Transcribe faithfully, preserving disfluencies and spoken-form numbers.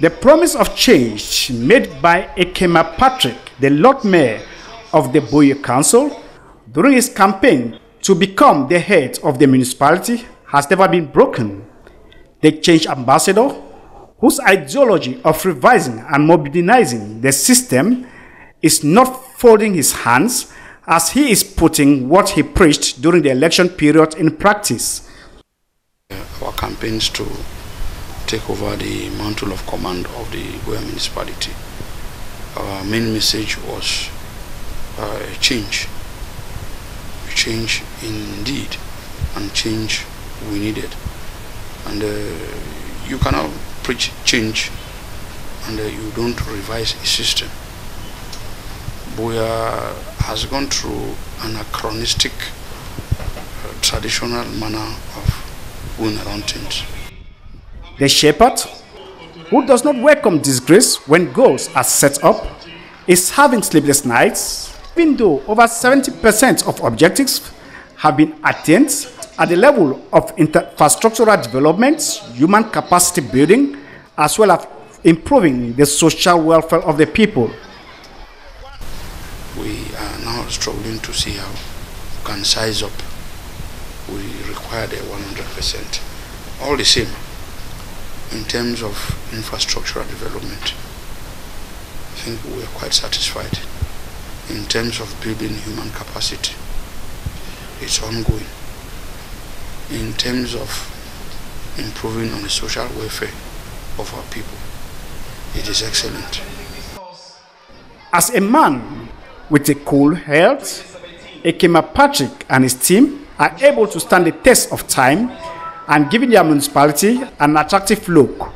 The promise of change made by Ekema Patrick, the Lord Mayor of the Buea Council, during his campaign to become the head of the municipality has never been broken. The change ambassador, whose ideology of revising and modernizing the system is not folding his hands, as he is putting what he preached during the election period in practice. Our campaigns to take over the mantle of command of the Buea municipality. Our main message was uh, a change. A change indeed, and change we needed. And uh, you cannot preach change and uh, you don't revise a system. Buea has gone through anachronistic, uh, traditional manner of going around things. The shepherd, who does not welcome disgrace when goals are set up, is having sleepless nights, even though over seventy percent of objectives have been attained at the level of infrastructural development, human capacity building, as well as improving the social welfare of the people. We are now struggling to see how we can size up. We require the one hundred percent. All the same, in terms of infrastructural development, I think we are quite satisfied. In terms of building human capacity, it's ongoing. In terms of improving on the social welfare of our people, it is excellent. As a man with a cool head, Ekema Patrick and his team are able to stand the test of time and giving their municipality an attractive look.